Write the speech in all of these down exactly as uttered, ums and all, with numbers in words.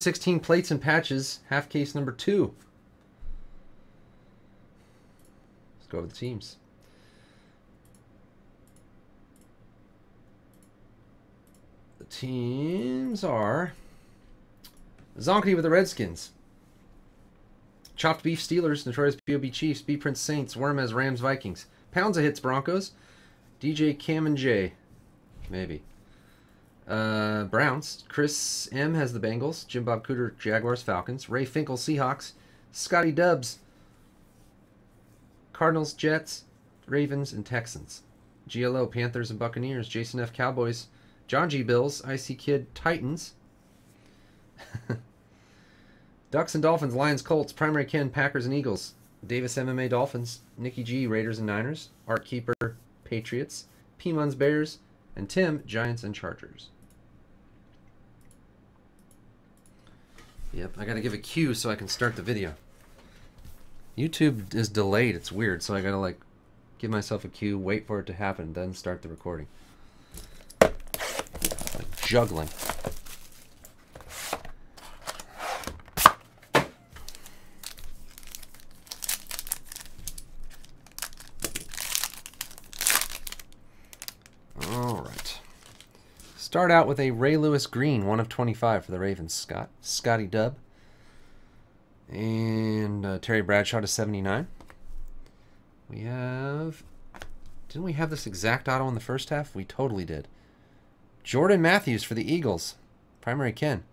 sixteen Plates and Patches, half case number two. Let's go over the teams. The teams are Zonkity with the Redskins, Chopped Beef Steelers, Notorious B O B Chiefs, B Prince Saints, Wormez Rams Vikings, Pounds of Hits Broncos, D J Cam and Jay, maybe. Uh, Browns, Chris M has the Bengals, Jim Bob Cooter Jaguars Falcons, Ray Finkel Seahawks, Scotty Dubs Cardinals Jets, Ravens and Texans, G L O Panthers and Buccaneers, Jason F Cowboys, John G Bills, I C Kid Titans, Ducks and Dolphins, Lions Colts, Primary Ken Packers and Eagles, Davis M M A Dolphins, Nikki G Raiders and Niners, Art Keeper Patriots, P Muns Bears, and Tim Giants and Chargers. Yep, I gotta give a cue so I can start the video. YouTube is delayed, it's weird, so I gotta like give myself a cue, wait for it to happen, then start the recording. Like juggling. Alright. Start out with a Ray Lewis green, one of twenty-five for the Ravens, Scott. Scotty Dub. And uh, Terry Bradshaw to seventy-nine. We have... Didn't we have this exact auto in the first half? We totally did. Jordan Matthews for the Eagles. Primary Ken.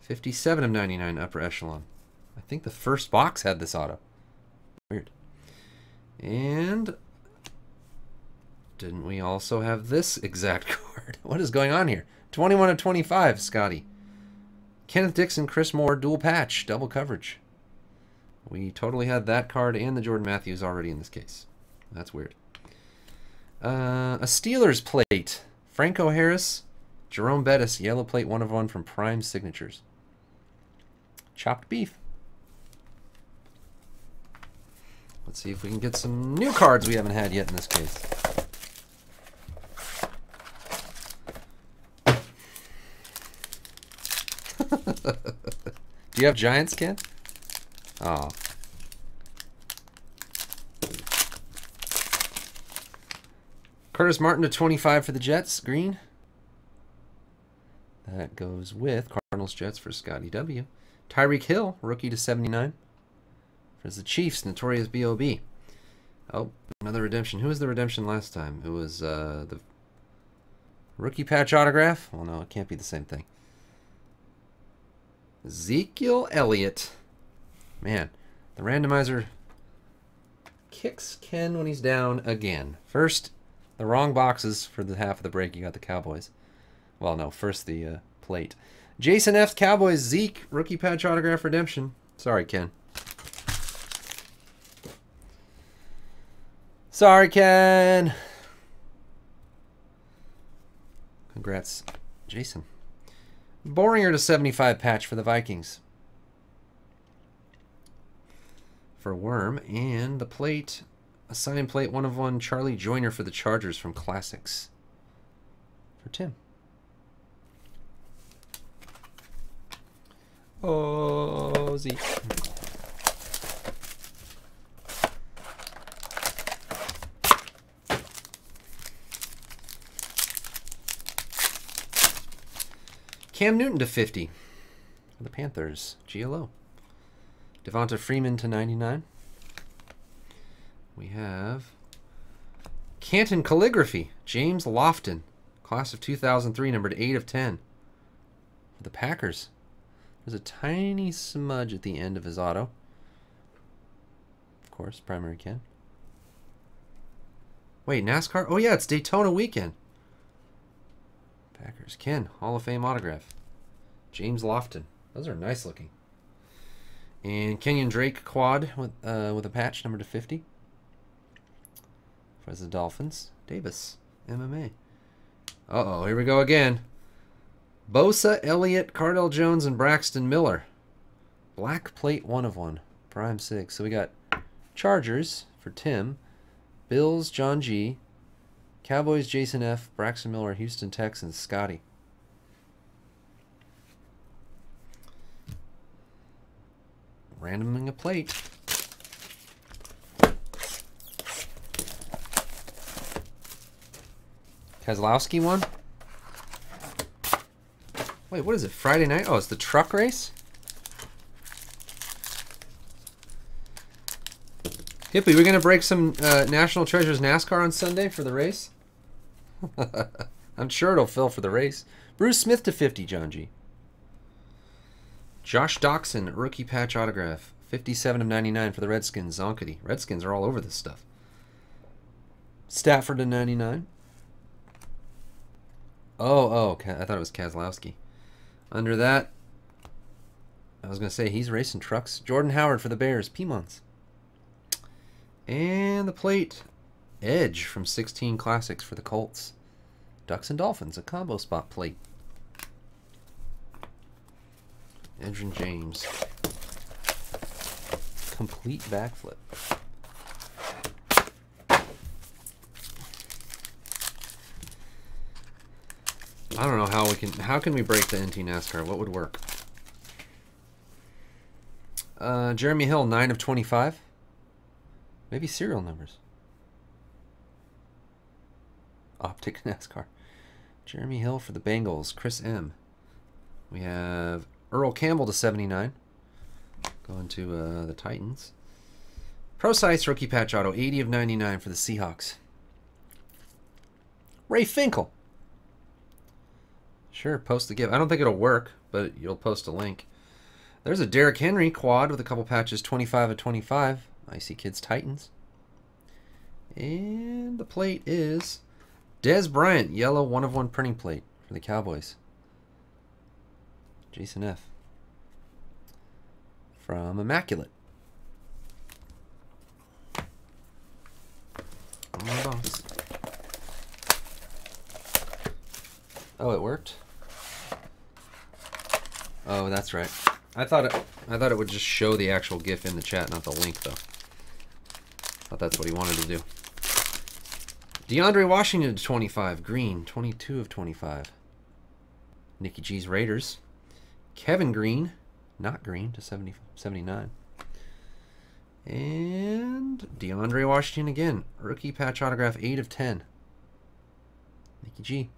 fifty-seven of ninety-nine, upper echelon. I think the first box had this auto. Weird. And... Didn't we also have this exact card? What is going on here? twenty-one of twenty-five, Scotty. Kenneth Dixon, Chris Moore, dual patch, double coverage. We totally had that card and the Jordan Matthews already in this case. That's weird. Uh, a Steelers plate. Franco Harris, Jerome Bettis, yellow plate, one of one from Prime Signatures. Chopped beef. Let's see if we can get some new cards we haven't had yet in this case. Do you have Giants, Ken? Oh. Curtis Martin to twenty-five for the Jets, green. That goes with Cardinals Jets for Scotty W. Tyreek Hill, rookie to seventy-nine. For the Chiefs, Notorious B O B. Oh, another redemption. Who was the redemption last time? It was uh, the rookie patch autograph. Well, no, it can't be the same thing. Ezekiel Elliott. Man, the randomizer kicks Ken when he's down again. First, the wrong boxes for the half of the break. You got the Cowboys. Well, no, first the uh, plate. Jason F. Cowboys, Zeke, rookie patch autograph redemption. Sorry, Ken. Sorry, Ken. Congrats, Jason. Boringer to seventy-five patch for the Vikings. For Worm. And the plate, a signed plate, one of one, Charlie Joyner for the Chargers from Classics. For Tim. Oh, Zeke. Cam Newton to fifty for the Panthers, G L O. Devonta Freeman to ninety-nine. We have Canton Calligraphy, James Lofton, class of two thousand three, numbered eight of ten. For the Packers. There's a tiny smudge at the end of his auto. Of course, primary Ken. Wait, NASCAR? Oh yeah, it's Daytona weekend. Packers. Ken, Hall of Fame autograph. James Lofton. Those are nice looking. And Kenyon Drake quad with uh, with a patch, number to fifty. For the Dolphins. Davis. M M A. Uh-oh, here we go again. Bosa, Elliott, Cardell Jones, and Braxton Miller. Black plate, one of one. Prime six. So we got Chargers for Tim. Bills, John G., Cowboys, Jason F., Braxton Miller, Houston Texans, Scotty. randoming a plate. Keselowski won? Wait, what is it? Friday night? Oh, it's the truck race? Hippie, we're gonna break some uh, National Treasures NASCAR on Sunday for the race? I'm sure it'll fill for the race. Bruce Smith to fifty, John G. Josh Doxson, rookie patch autograph. fifty-seven of ninety-nine for the Redskins. Zonkity. Redskins are all over this stuff. Stafford to ninety-nine. Oh, oh, I thought it was Keselowski. Under that, I was going to say he's racing trucks. Jordan Howard for the Bears. Piemons. And the plate. Edge from sixteen Classics for the Colts. Ducks and Dolphins, a combo spot plate. Adrian James. Complete backflip. I don't know how we can how can we break the N T NASCAR? What would work? Uh, Jeremy Hill, nine of twenty-five. Maybe serial numbers. Optic NASCAR. Jeremy Hill for the Bengals. Chris M. We have Earl Campbell to seventy-nine. Going to uh, the Titans. ProSize rookie patch auto, eighty of ninety-nine for the Seahawks. Ray Finkel. Sure, post the give. I don't think it'll work, but you'll post a link. There's a Derrick Henry quad with a couple patches, twenty-five of twenty-five. Icy Kids Titans. And the plate is Dez Bryant, yellow one of one printing plate for the Cowboys. Jason F. from Immaculate. I'm the boss. Oh, it worked? Oh, that's right. I thought it, I thought it would just show the actual GIF in the chat, not the link, though. I thought that's what he wanted to do. DeAndre Washington, twenty-five. Green, twenty-two of twenty-five. Nikki G's Raiders. Kevin Green, not green, to seventy, seventy-nine. And DeAndre Washington again. Rookie patch autograph, eight of ten. Nikki G.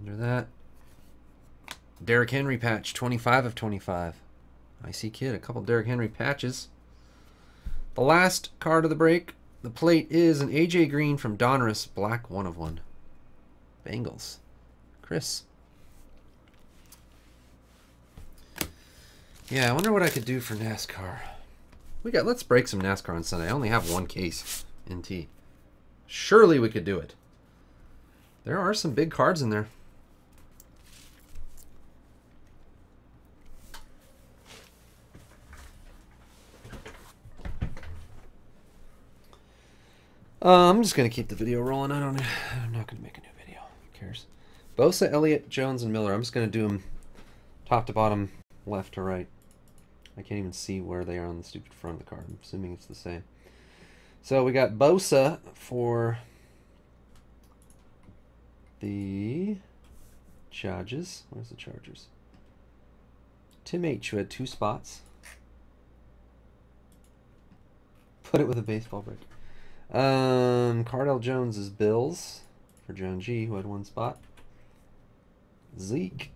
Under that, Derrick Henry patch, twenty-five of twenty-five. I see kid, a couple Derrick Henry patches. The last card of the break, the plate is an A J Green from Donruss, black one of one. Bengals. Chris. Yeah, I wonder what I could do for NASCAR. We got. Let's break some NASCAR on Sunday. I only have one case, N T. Surely we could do it. There are some big cards in there. Uh, I'm just gonna keep the video rolling. I don't. I'm not gonna make a new video. Who cares? Bosa, Elliott, Jones, and Miller. I'm just going to do them top to bottom, left to right. I can't even see where they are on the stupid front of the card. I'm assuming it's the same. So we got Bosa for the Chargers. Where's the Chargers? Tim H, who had two spots. Put it with a baseball break. Um, Cardell Jones is Bills for John G, who had one spot. Zeke,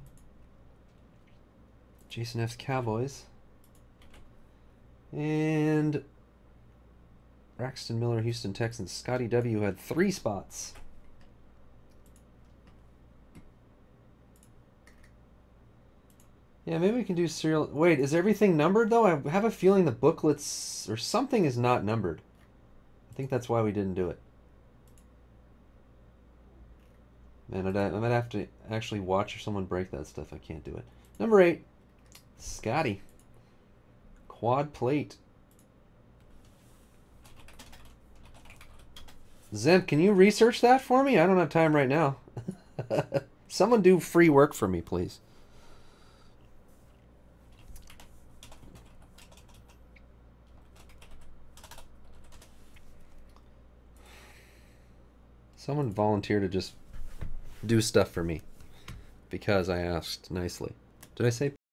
Jason F's Cowboys, and Braxton Miller, Houston Texans. Scotty W had three spots. Yeah, maybe we can do serial. Wait, is everything numbered though? I have a feeling the booklets or something is not numbered. I think that's why we didn't do it. Man, I might have to actually watch someone break that stuff. I can't do it. Number eight, Scotty. Quad plate. Zemp, can you research that for me? I don't have time right now. Someone do free work for me, please. Someone volunteer to just do stuff for me because I asked nicely. Did I say